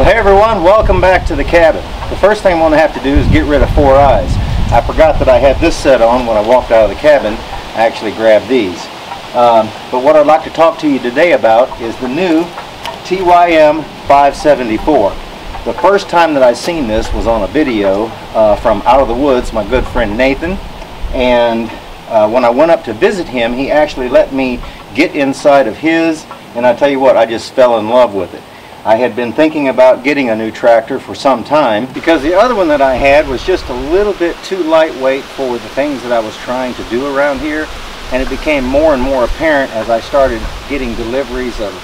Hey everyone, welcome back to the cabin. The first thing I'm going to have to do is get rid of four eyes. I forgot that I had this set on when I walked out of the cabin. I actually grabbed these. But what I'd like to talk to you today about is the new TYM 574. The first time that I seen this was on a video from Out of the Woods, my good friend Nathan. And when I went up to visit him, he actually let me get inside of his, and I tell you what, I just fell in love with it. I had been thinking about getting a new tractor for some time because the other one that I had was just a little bit too lightweight for the things that I was trying to do around here, and it became more and more apparent as I started getting deliveries of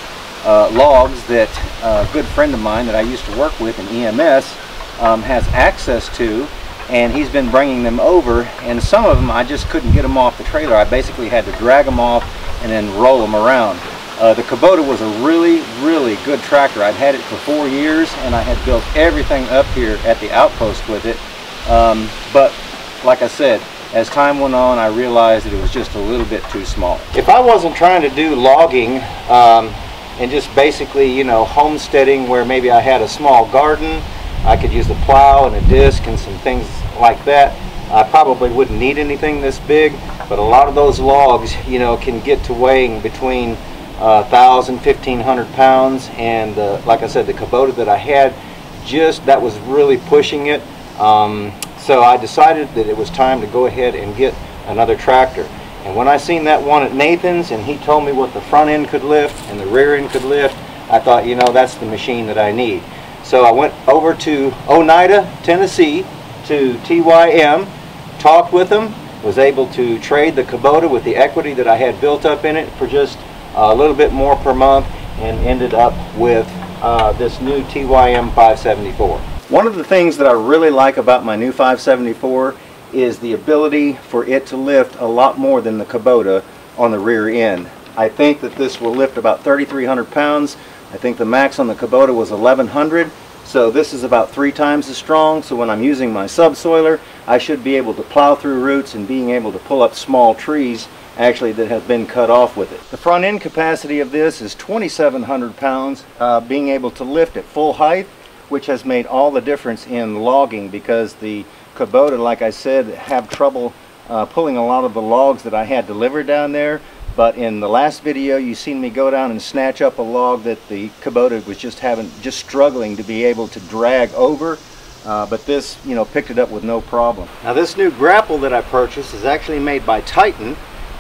logs that a good friend of mine that I used to work with in EMS has access to, and he's been bringing them over, and some of them I just couldn't get them off the trailer. I basically had to drag them off and then roll them around. The Kubota was a really good tractor. I'd had it for 4 years, and I had built everything up here at the outpost with it. But like I said, as time went on, I realized that it was just a little bit too small. If I wasn't trying to do logging and just basically, you know, homesteading where maybe I had a small garden, I could use the plow and a disc and some things like that, I probably wouldn't need anything this big. But a lot of those logs, you know, can get to weighing between 1,500 pounds, and like I said, the Kubota that I had, just that was really pushing it, so I decided that it was time to go ahead and get another tractor. And when I seen that one at Nathan's and he told me what the front end could lift and the rear end could lift, I thought, you know, that's the machine that I need. So I went over to Oneida, Tennessee to TYM, talked with them, was able to trade the Kubota with the equity that I had built up in it for just a little bit more per month, and ended up with this new TYM 574. One of the things that I really like about my new 574 is the ability for it to lift a lot more than the Kubota on the rear end. I think that this will lift about 3,300 pounds. I think the max on the Kubota was 1,100, so this is about 3 times as strong, so when I'm using my subsoiler, I should be able to plow through roots and being able to pull up small trees actually that have been cut off with it. The front end capacity of this is 2,700 pounds, being able to lift at full height, which has made all the difference in logging because the Kubota, like I said, have trouble pulling a lot of the logs that I had delivered down there. But in the last video, you seen me go down and snatch up a log that the Kubota was just struggling to be able to drag over. But this, you know, picked it up with no problem. Now this new grapple that I purchased is actually made by Titan,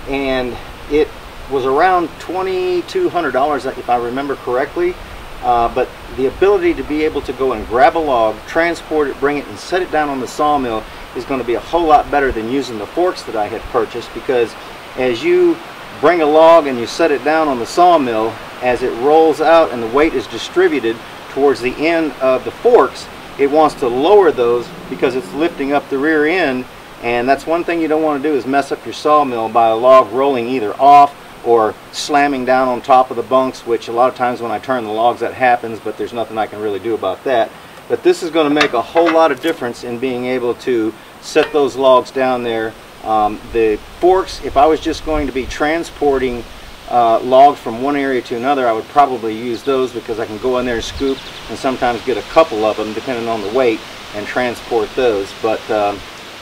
and it was around $2,200 if I remember correctly, but the ability to be able to go and grab a log, transport it, bring it and set it down on the sawmill is going to be a whole lot better than using the forks that I had purchased, because as you bring a log and you set it down on the sawmill, as it rolls out and the weight is distributed towards the end of the forks, it wants to lower those because it's lifting up the rear end. And that's one thing you don't want to do, is mess up your sawmill by a log rolling either off or slamming down on top of the bunks, which a lot of times when I turn the logs that happens, but there's nothing I can really do about that. But this is going to make a whole lot of difference in being able to set those logs down there. The forks, if I was just going to be transporting logs from one area to another, I would probably use those because I can go in there and scoop and sometimes get a couple of them depending on the weight and transport those. But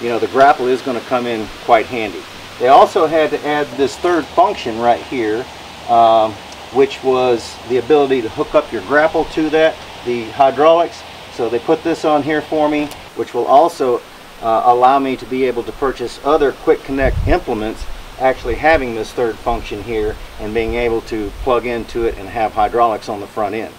you know, the grapple is going to come in quite handy. They also had to add this third function right here, which was the ability to hook up your grapple to that, the hydraulics. So they put this on here for me, which will also allow me to be able to purchase other quick connect implements, actually having this third function here and being able to plug into it and have hydraulics on the front end.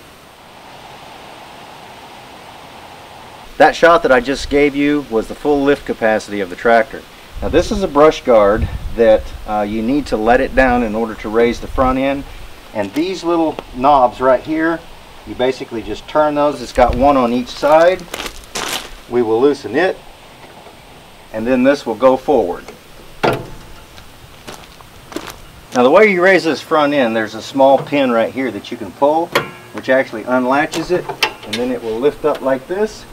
That shot that I just gave you was the full lift capacity of the tractor. Now this is a brush guard that you need to let it down in order to raise the front end, and these little knobs right here, you basically just turn those. It's got one on each side. We will loosen it, and then this will go forward. Now the way you raise this front end, there's a small pin right here that you can pull, which actually unlatches it, and then it will lift up like this.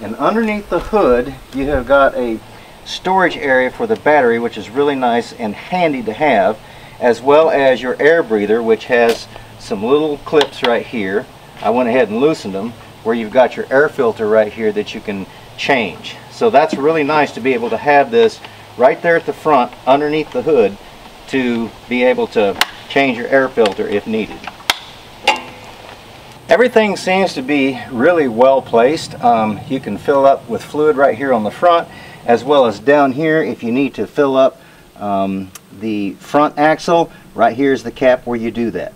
And underneath the hood, you have got a storage area for the battery, which is really nice and handy to have, as well as your air breather, which has some little clips right here. I went ahead and loosened them, where you've got your air filter right here that you can change. So that's really nice to be able to have this right there at the front, underneath the hood, to be able to change your air filter if needed. Everything seems to be really well placed. You can fill up with fluid right here on the front, as well as down here if you need to fill up the front axle. Right here is the cap where you do that.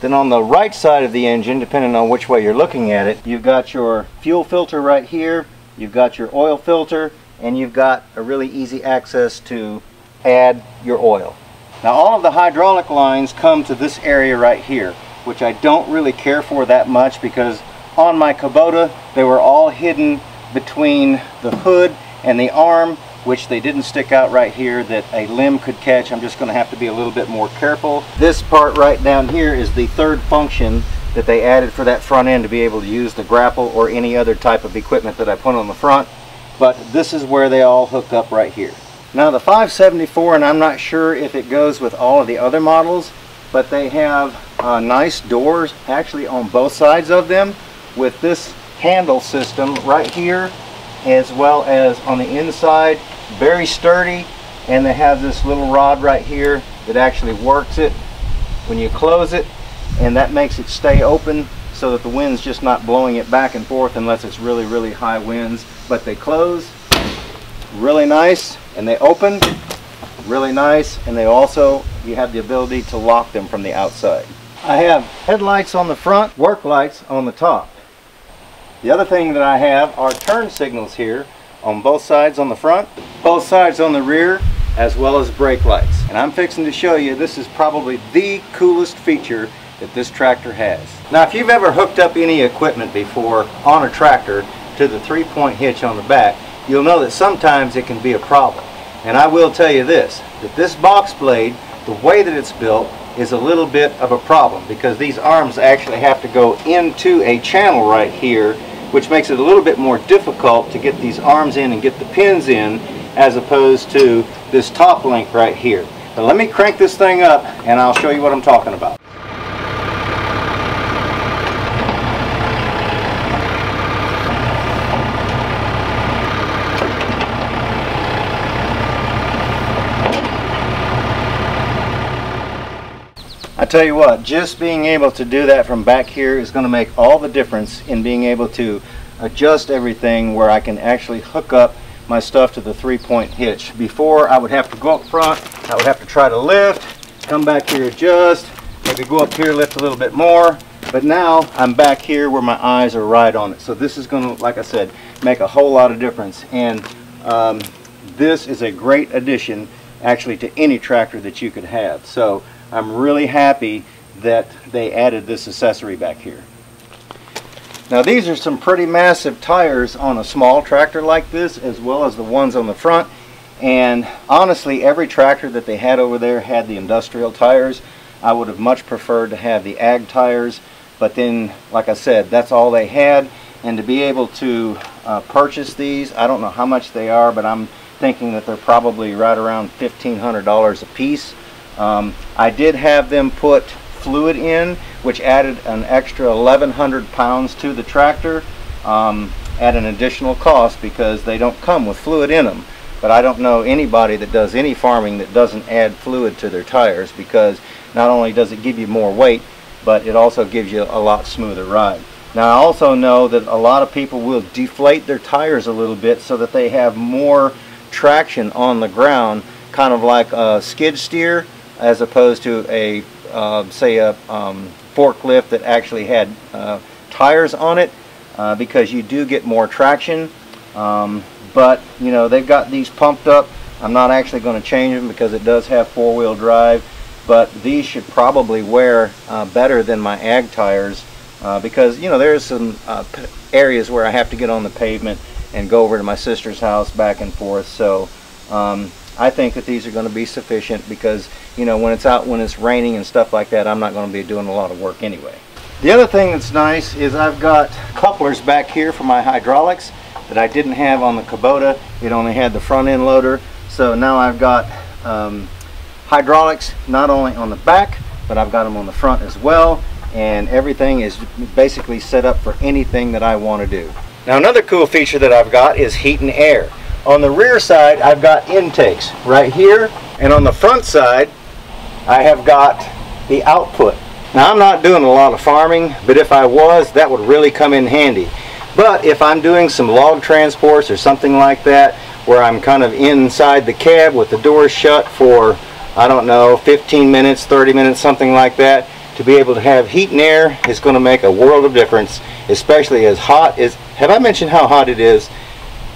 Then on the right side of the engine, depending on which way you're looking at it, you've got your fuel filter right here, you've got your oil filter, and you've got a really easy access to add your oil. Now all of the hydraulic lines come to this area right here, which I don't really care for that much because on my Kubota they were all hidden between the hood and the arm, which they didn't stick out right here that a limb could catch. I'm just going to have to be a little bit more careful. This part right down here is the third function that they added for that front end to be able to use the grapple or any other type of equipment that I put on the front, but this is where they all hook up right here. Now the 574, and I'm not sure if it goes with all of the other models, but they have nice doors actually on both sides of them with this handle system right here, as well as on the inside. Very sturdy, and they have this little rod right here that actually works it when you close it, and that makes it stay open so that the wind's just not blowing it back and forth unless it's really, really high winds. But they close really nice, and they open really nice, and they also, you have the ability to lock them from the outside. I have headlights on the front, work lights on the top. The other thing that I have are turn signals here on both sides on the front, both sides on the rear, as well as brake lights. And I'm fixing to show you, this is probably the coolest feature that this tractor has. Now if you've ever hooked up any equipment before on a tractor to the 3-point hitch on the back, you'll know that sometimes it can be a problem. And I will tell you this, that this box blade, the way that it's built, is a little bit of a problem because these arms actually have to go into a channel right here, which makes it a little bit more difficult to get these arms in and get the pins in, as opposed to this top link right here. But let me crank this thing up and I'll show you what I'm talking about. I tell you what, just being able to do that from back here is going to make all the difference in being able to adjust everything where I can actually hook up my stuff to the 3-point hitch. Before, I would have to go up front, I would have to try to lift, come back here, adjust, maybe go up here, lift a little bit more, but now I'm back here where my eyes are right on it. So this is going to, like I said, make a whole lot of difference, and this is a great addition actually to any tractor that you could have. So I'm really happy that they added this accessory back here. Now these are some pretty massive tires on a small tractor like this, as well as the ones on the front, and honestly every tractor that they had over there had the industrial tires. I would have much preferred to have the ag tires, but then like I said, that's all they had, and to be able to purchase these, I don't know how much they are, but I'm thinking that they're probably right around $1,500 a piece. I did have them put fluid in, which added an extra 1,100 pounds to the tractor at an additional cost because they don't come with fluid in them. But I don't know anybody that does any farming that doesn't add fluid to their tires, because not only does it give you more weight, but it also gives you a lot smoother ride. Now I also know that a lot of people will deflate their tires a little bit so that they have more traction on the ground, kind of like a skid steer as opposed to a say a forklift that actually had tires on it, because you do get more traction. But you know, they've got these pumped up. I'm not actually going to change them because it does have four-wheel drive, but these should probably wear better than my ag tires, because you know, there's some areas where I have to get on the pavement and go over to my sister's house back and forth. So I think that these are going to be sufficient, because you know, when it's out, when it's raining and stuff like that, I'm not going to be doing a lot of work anyway. The other thing that's nice is I've got couplers back here for my hydraulics that I didn't have on the Kubota. It only had the front end loader. So now I've got hydraulics not only on the back, but I've got them on the front as well, and everything is basically set up for anything that I want to do. Now another cool feature that I've got is heat and air. On the rear side I've got intakes right here, and on the front side I have got the output. Now I'm not doing a lot of farming, but if I was, that would really come in handy. But if I'm doing some log transports or something like that, where I'm kind of inside the cab with the doors shut for, I don't know, 15 minutes, 30 minutes, something like that, to be able to have heat and air is going to make a world of difference, especially as hot as, have I mentioned how hot it is?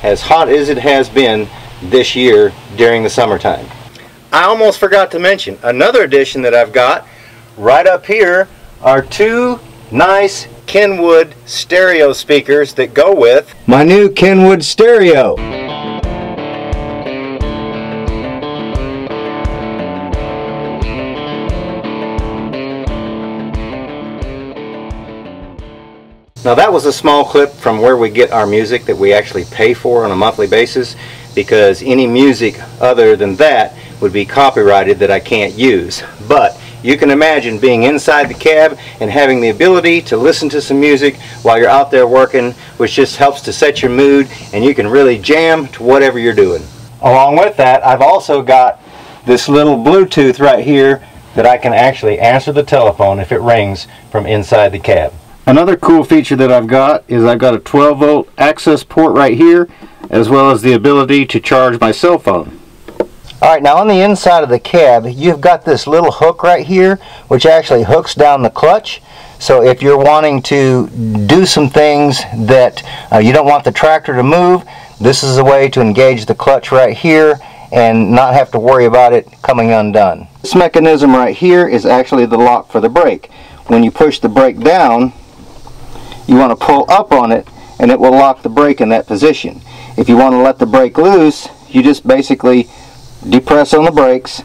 As hot as it has been this year during the summertime. I almost forgot to mention, another addition that I've got right up here are two nice Kenwood stereo speakers that go with my new Kenwood stereo. Now that was a small clip from where we get our music that we actually pay for on a monthly basis, because any music other than that would be copyrighted that I can't use. But you can imagine being inside the cab and having the ability to listen to some music while you're out there working, which just helps to set your mood, and you can really jam to whatever you're doing. Along with that, I've also got this little Bluetooth right here that I can actually answer the telephone if it rings from inside the cab. Another cool feature that I've got is I've got a 12-volt access port right here, as well as the ability to charge my cell phone. Alright, now on the inside of the cab, you've got this little hook right here, which actually hooks down the clutch. So if you're wanting to do some things that you don't want the tractor to move, this is a way to engage the clutch right here and not have to worry about it coming undone. This mechanism right here is actually the lock for the brake. When you push the brake down, you want to pull up on it, and it will lock the brake in that position. If you want to let the brake loose, you just basically depress on the brakes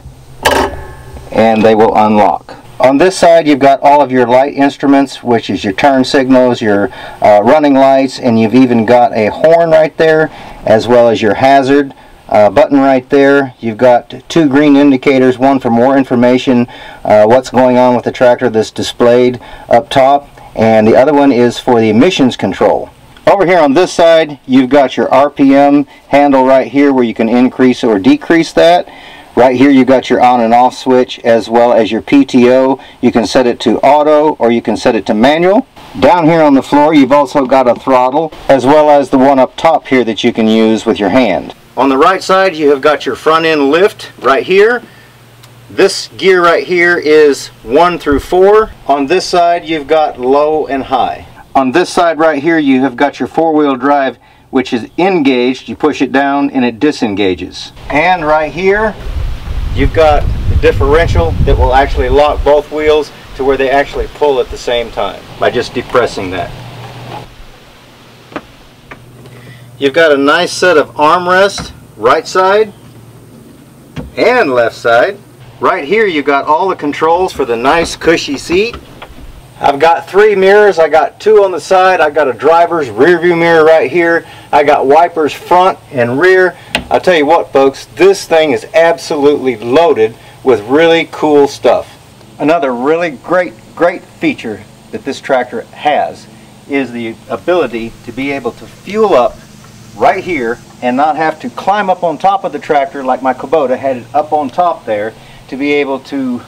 and they will unlock. On this side you've got all of your light instruments, which is your turn signals, your running lights, and you've even got a horn right there, as well as your hazard button right there. You've got two green indicators, one for more information, what's going on with the tractor that's displayed up top, and the other one is for the emissions control. Over here on this side, you've got your RPM handle right here where you can increase or decrease that. Right here you've got your on and off switch, as well as your PTO. You can set it to auto or you can set it to manual. Down here on the floor you've also got a throttle, as well as the one up top here that you can use with your hand. On the right side you have got your front end lift right here. This gear right here is 1 through 4. On this side you've got low and high. On this side right here you have got your four-wheel drive, which is engaged. You push it down and it disengages. And right here you've got the differential that will actually lock both wheels to where they actually pull at the same time by just depressing that. You've got a nice set of armrests, right side and left side. Right here you've got all the controls for the nice cushy seat. I've got 3 mirrors. I got 2 on the side. I've got a driver's rear view mirror right here. I got wipers front and rear. I'll tell you what, folks, this thing is absolutely loaded with really cool stuff. Another really great feature that this tractor has is the ability to be able to fuel up right here and not have to climb up on top of the tractor like my Kubota had it up on top there to be able to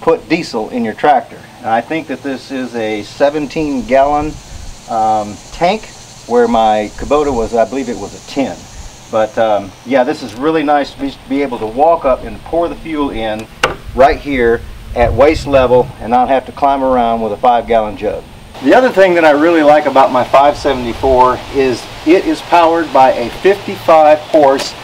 put diesel in your tractor. And I think that this is a 17-gallon tank, where my Kubota was, I believe it was a 10. But yeah, this is really nice to be able to walk up and pour the fuel in right here at waist level and not have to climb around with a 5-gallon jug. The other thing that I really like about my 574 is it is powered by a 55-horse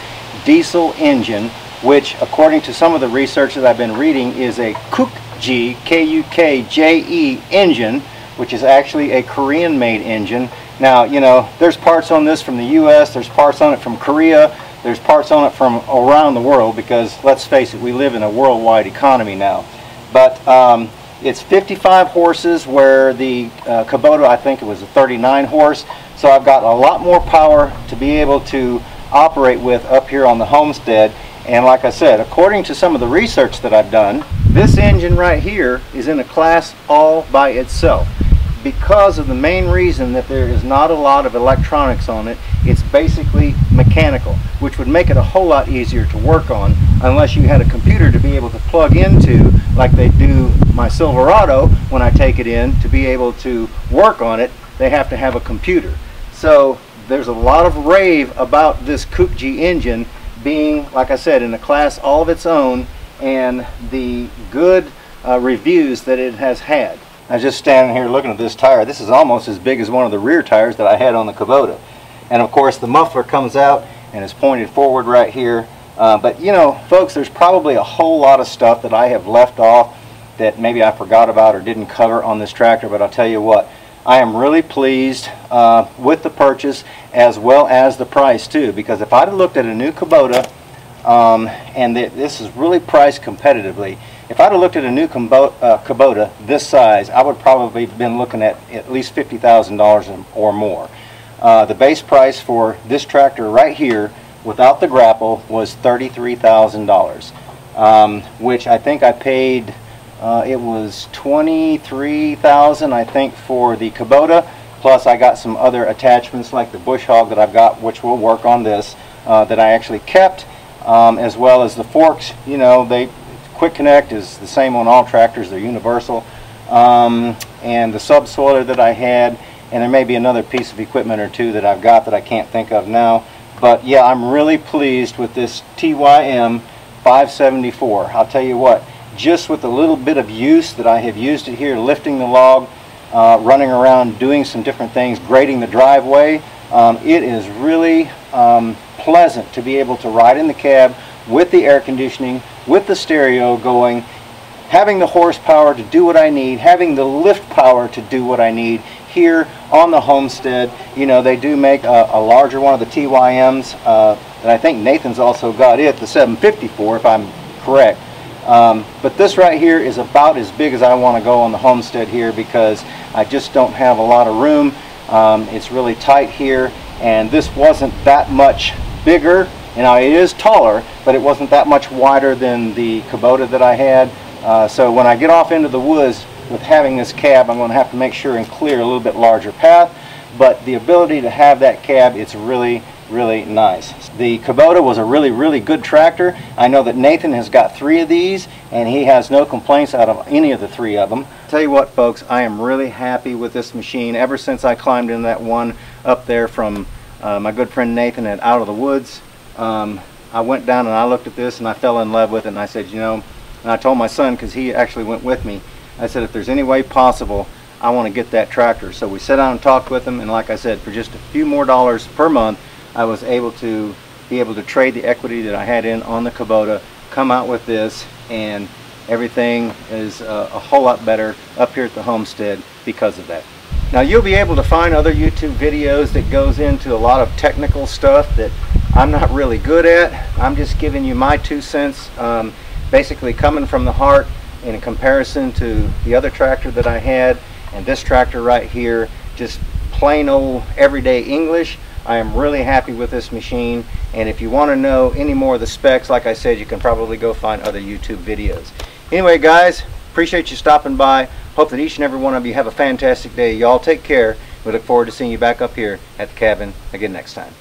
diesel engine, which according to some of the research that I've been reading is a Kukje, K-U-K-J-E engine, which is actually a Korean-made engine. Now, you know, there's parts on this from the U.S., there's parts on it from Korea, there's parts on it from around the world, because let's face it, we live in a worldwide economy now. But it's 55 horses, where the Kubota, I think it was a 39 horse. So I've got a lot more power to be able to operate with up here on the homestead. And like I said, according to some of the research that I've done, this engine right here is in a class all by itself, because of the main reason that there is not a lot of electronics on it. It's basically mechanical, which would make it a whole lot easier to work on, unless you had a computer to be able to plug into, like they do my Silverado when I take it in. To be able to work on it, they have to have a computer. So there's a lot of rave about this Kukje engine being, like I said, in a class all of its own, and the good reviews that it has had. I was just standing here looking at this tire. This is almost as big as one of the rear tires that I had on the Kubota. And of course the muffler comes out and is pointed forward right here. But you know, folks, there's probably a whole lot of stuff that I have left off that maybe I forgot about or didn't cover on this tractor. But I'll tell you what, I am really pleased with the purchase, as well as the price too, because if I'd looked at a new Kubota, and this is really priced competitively. If I'd have looked at a new Kubota this size, I would probably have been looking at least $50,000 or more. The base price for this tractor right here, without the grapple, was $33,000, which I think I paid, it was $23,000, I think, for the Kubota, plus I got some other attachments like the bush hog that I've got, which will work on this, that I actually kept, as well as the forks. You know, they... Quick Connect is the same on all tractors, they're universal, and the subsoiler that I had, and there may be another piece of equipment or two that I've got that I can't think of now. But yeah, I'm really pleased with this TYM 574. I'll tell you what, just with a little bit of use that I have used it here, lifting the log, running around doing some different things, grading the driveway, it is really pleasant to be able to ride in the cab with the air conditioning, with the stereo going, having the horsepower to do what I need, having the lift power to do what I need here on the homestead. You know, they do make a larger one of the TYMs, and I think Nathan's also got it, the 754, if I'm correct. But this right here is about as big as I want to go on the homestead here, because I just don't have a lot of room. It's really tight here, and this wasn't that much bigger. Now, it is taller, but it wasn't that much wider than the Kubota that I had. So when I get off into the woods with having this cab, I'm going to have to make sure and clear a little bit larger path. But the ability to have that cab, it's really, really nice. The Kubota was a really, really good tractor. I know that Nathan has got 3 of these, and he has no complaints out of any of the 3 of them. Tell you what, folks, I am really happy with this machine. Ever since I climbed in that one up there from my good friend Nathan at Out of the Woods, I went down and I looked at this and I fell in love with it. And I said, you know, and I told my son, because he actually went with me, I said, if there's any way possible, I want to get that tractor. So we sat down and talked with him, and like I said, for just a few more dollars per month, I was able to trade the equity that I had in on the Kubota, come out with this, and everything is a whole lot better up here at the homestead because of that. Now, you'll be able to find other YouTube videos that goes into a lot of technical stuff that I'm not really good at. I'm just giving you my 2 cents, basically coming from the heart in comparison to the other tractor that I had and this tractor right here. Just plain old everyday English. I am really happy with this machine, and if you want to know any more of the specs, like I said, you can probably go find other YouTube videos. Anyway, guys, appreciate you stopping by. Hope that each and every one of you have a fantastic day. Y'all take care. We look forward to seeing you back up here at the cabin again next time.